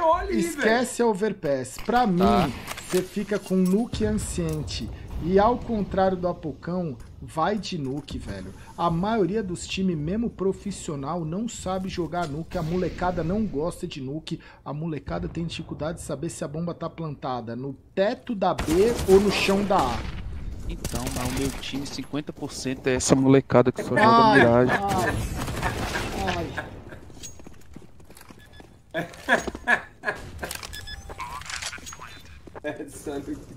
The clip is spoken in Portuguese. ganhou ali, velho. Esquece a Overpass. Pra mim, você fica com nuke anciente. E ao contrário do Apocão, vai de nuke, velho. A maioria dos times, mesmo profissional, não sabe jogar nuke. A molecada não gosta de nuke. A molecada tem dificuldade de saber se a bomba tá plantada no teto da B ou no chão da A. Então, o meu time, 50% é essa molecada que só joga miragem. Ai.